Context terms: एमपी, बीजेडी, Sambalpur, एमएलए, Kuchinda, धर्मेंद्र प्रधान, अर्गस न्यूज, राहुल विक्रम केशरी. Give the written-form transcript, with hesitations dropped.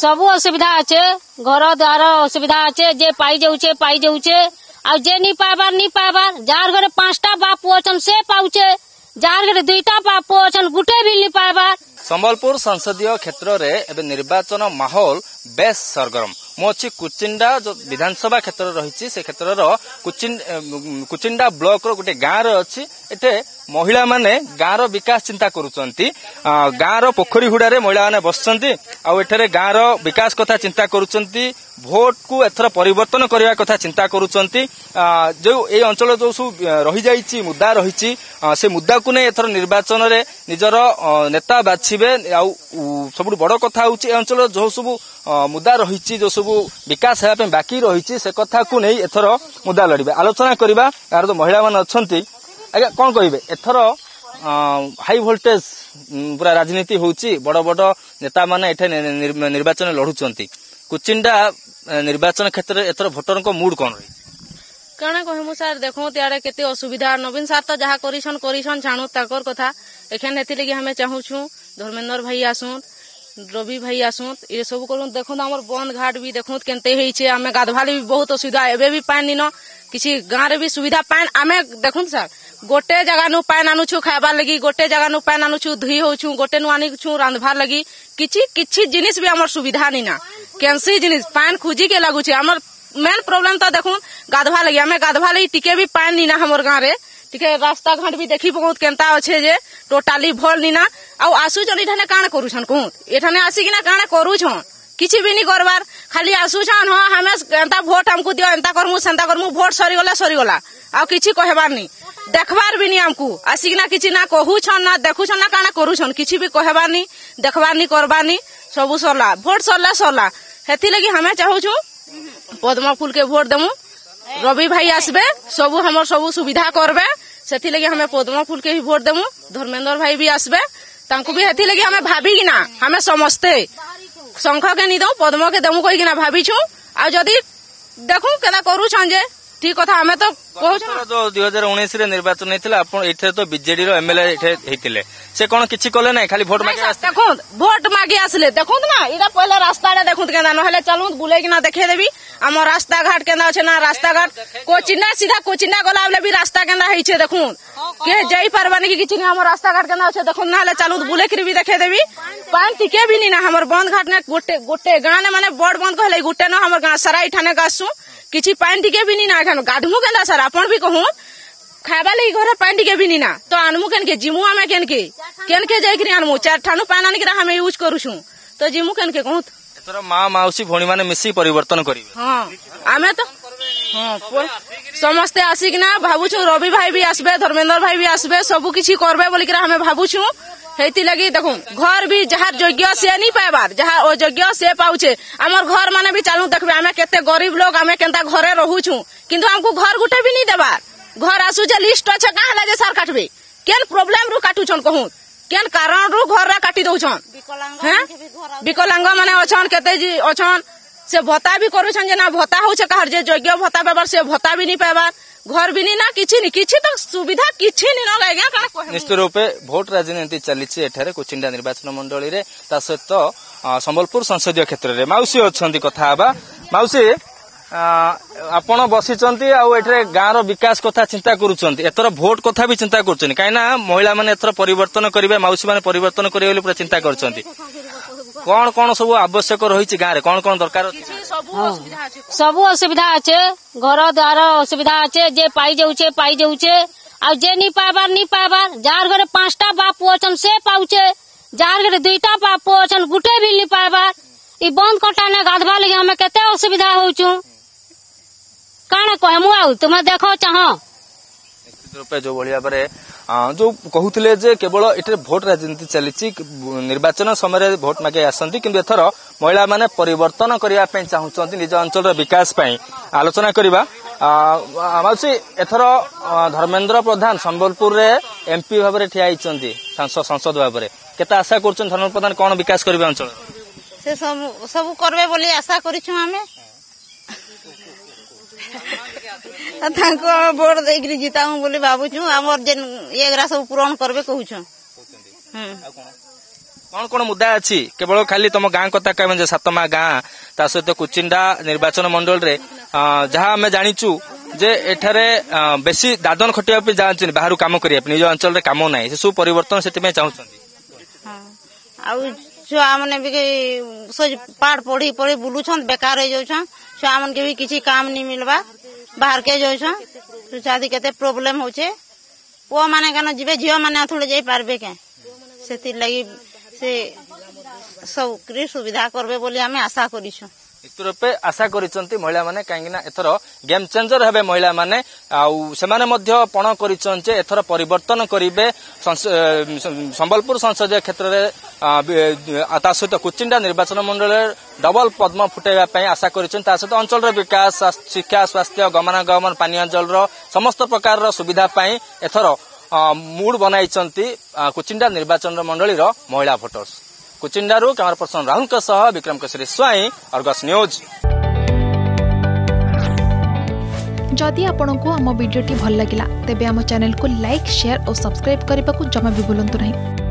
सब असुविधा अच्छे घर द्वार असुविधा अच्छे जे पाई जाऊचे आ जे नहीं पाइबार जार घरे 5टा बाप पुओ छन से पाउचे जार घरे 2टा बाप पुओ छन गुटे भी नहीं पाइबार। संबलपुर संसदीय क्षेत्र रे एबे निर्वाचन माहौल बेस सरगरम। मो अच्छी कुचिंडा जो विधानसभा क्षेत्र रही से क्षेत्र कुचिंडा ब्लॉक रो गोटे गाँव रे अच्छी एठे महिला माने गाँव रो विकास चिंता करूचंती। गाँव रो पोखरी हुडा रे महिला माने बसचंती आ एठरे गाँव रो विकास कथा चिंता करूचंती, भोट को एथर परिवर्तन करबा कथा चिंता करूचंती। जो ए अंचल जो सब रही जाईची मुद्दा रही से मुद्दा को नै एथर निर्वाचन रे निजर नेता बाछिबे। आ सब बड़ कथा होची ए अंचल जो सब मुद्दा रही जो सब विकास है बाकी रही से कथा को नहीं एथर मुद्दा लड़बे आलोचना करवा। यार जो महिला मान अच्छा आज्ञा कौन कहे एथर हाई वोल्टेज पूरा राजनीति होची, बड़ बड़ नेता माने एठे निर्वाचन लड़ुचंती। कुचिंडा निर्वाचन क्षेत्र एथर भोटर को मूड कौन रही कहना कहमु सर देखो त्यारे केते असुविधा नवीन सर तो जहाँ करिसन छाणु ताकर कथा एखन हेति लगे हमें चाहूछु धर्मेंद्र भाई आसुन रवि भाई आसुत ये सब कर देखो आम बंद घाट भी देखो केनते आम गाधवाले भी बहुत असुविधा एवं भी पानी न किसी गाँव रे भी सुविधा पान आम देखु सर गोटे जगह नु पान आनुछु खाइबार लगी, गोटे जगह नु पान आनुछु धुई होछु, गोटे नु आनुछु रांधबार लगी किछि जिनिस भी आम सुविधा नहीं ना केनसी जिनिस पान खुजी के लगुचे। आम मेन प्रोब्लेम तो देखु गाधवा लगी आम गाधवा लगी टिके भी पान नहीं ना हमर गाँव रे टिके रास्ता घाट भी देखी बहुत केनता अच्छे जे टोटाली भल नहीं ना आसुचन इठाने काण करुछन कहूत एठाने आसिकिना काण करुछन किछि भी नहीं करवार खाली आसुछन हाँ हमें एंता भोट हमको दियो एंता करमु भोट सरीगला आ किछि कहबार नहीं देखबार भी नहीं हमको आसिकिना किछि ना कहुछन ना देखुछन ना काण करुछन किछि भी कहबार नहीं देखबार नहीं करबार नहीं सबु सरला भोट सरला हेथि लगी हमें चाहूछु पद्म फूल के भोट देमु रवि भाई आसबे सबु हमर सबु सुविधा करबे सेथि लगी हमें पद्म फूल के ही भोट देमु धर्मेंद्र भाई भी आसबे तांको भी हेथि लगी हमें भाभी ना हमें समस्ते शंख के नहीं दो पद्म के देमु कहिना भाभी छु आ जदी देखू केना करू छंजे ठीक कथा हमें तो कहू छ। जो 2019 रे निर्वाचन हेतिला आपण एठे तो बीजेडी रो एमएलए एठे हेतिले से कोन किछि कोले नै खाली भोट मागे आसले देखू भोट मागे आसले देखू ना इडा पहले रास्ता रे देखू केना न हले चलू बुले के ना देखे देबी हम रास्ता घाट केना छै ना रास्ता घाट कोचिना सीधा कोचिना गला बले भी रास्ता केना होइ छै देखू के जाई परवानी कि किछि नै हम रास्ता घाट केना छै देखू ना हले चलू बुले के भी देखे देबी पान टिके भी नै ना हमर बंद घाट ने गोटे गांव ने माने बड़ बंद कहले गोटे न हमर गांव सराई ठाने गासु किछि पान टिके भी नै ना खान गाधमु केना सर अपन भी कहूँ खाइबा लगी घर पानी टिके भी नहीं ना तो आनमु के जिमु आम के जाकि आनमु चार ठानु पानी आनिक हम यूज करूछु तो जिमु के कहूँ तोरा माँ माउसी भणी माने मिसी परिवर्तन करिवे। हां आमे तो हां समस्त आसिकना भाबुछु रवि भाई भी आसबे धर्मेंद्र भाई भी आसबे सब किछि करबे बोली के हम भाबुछु हेति लगी देखू घर भी जहार योग्य से नहीं पाइबार जहार अयोग्य से पाउछे हमर घर माने भी चालू देखबे हमें केते गरीब लोग हमें केनता घरे रहूछु किंतु हमको घर गुटे भी नहीं देबार घर आसु जे लिस्ट छ का हला जे सर काटबे केन प्रॉब्लम रु काटुछन कहू केन कारण रु घर रा काटी दउछन विकलांग माने अछन केते जी अछन से भत्ता भी करूछन जे ना भत्ता होछ कहर जे योग्य भत्ता पाबार से भत्ता भी नहीं पाबार घर भी नहीं ना किछि तो सुविधा किछि नहीं न लागया काण कहब। निश्चित रूपे भोट राजनीति चली छि एठारे कुचिंडा निर्वाचन मंडली रे ता सहित संबलपुर संसदीय क्षेत्र रे माउसी अछंती कथा आबा माउसी आपण बसिचंती आ एठरे गाँव रो विकास कथा चिंता करूचंती एथर भोट कथा भी चिंता करूचंती काहे ना महिला माने एथर परिवर्तन करिवे माउसी माने परिवर्तन करिवे बोली पूरा चिंता करचंती कोन कोन सब आवश्यक रहिछि गाँव रे कोन कोन दरकार सब असुविधा अछि घर द्वार असुविधा अछि जे पाई जाऊचे आ जे नहीं पाइबार जार घरे 5टा बाप पुओ छन से पाउचे जार घरे 2टा बाप पुओ छन गुटे भी नहीं पाइबार ई बंद कटा ने गाधवा लगे हमें केते असुविधा होउछु काण कहमु आ तुम देखो चाहो। निश्चित रूपे जो भाई भाव जो कहते जे केवल एटे भोट राजनीति चली निर्वाचन समय भोट मागे आसती कि एथर महिला माने परिवर्तन करने चाहूँ निज अंचल विकास आलोचना करवा। माउसी एथर धर्मेंद्र प्रधान संबलपुर रे एमपी भाव में ठिया होती सांसद भाव में केते आशा कर धर्मेंद्र प्रधान कौन विकास करेंगे अंचल से सब करबे बोली आशा करिछु हमें भोट देकर जीताऊँ बोली भावुँ आमर जेन एगरा सब पूरण करबे कहूँ कौन कौन मुद्दा अच्छी केवल खाली तुम गाँ कथा कह सतमा गाँ ता सहित कुचिंडा निर्वाचन मंडल रे जहाँ आम जाचु जे एठारे बेसी दादन खटिया जाने बाहर कम करने निज अंचल कम ना से सब परिवर्तन से चाहते छुआ मैंने भी पाठ पढ़ी पढ़ी बुलून बेकार हो जाऊ छुआ मन के भी किसी काम नहीं मिलवा बाहर के जाऊ शादी के प्रोब्लेम हो पुआ माने कानो जीवे झीव माने थोड़े जाई पारबे के सेति लागि से सब कृषि सुविधा करबे बोली हमें आशा करिसु इतर पे आशा करिसंती महिला माने कांगिना एथरो गेम चेंजर हेबे महिला माने आउ से माने मध्य पण करिसन जे एथरो परिवर्तन करिवे संबलपुर संसदीय क्षेत्र रे ता सहित कुचिंडा निर्वाचन मंडल डबल पद्म फुटाइवाई आशा करसत अंचल विकास शिक्षा स्वास्थ्य गमनागमन पानी जल समस्त प्रकार सुविधा एथर मूड बनाई कुचिंडा निर्वाचन मंडल महिला भोटर्स कुचिंडारू camera person राहुल विक्रम केशरी Swain अर्गस न्यूज। जदि आपंक आम भिडी भल लगा तेब चैनल को लाइक शेयर और सब्सक्राइब करने को जमा भी बुलां नहीं।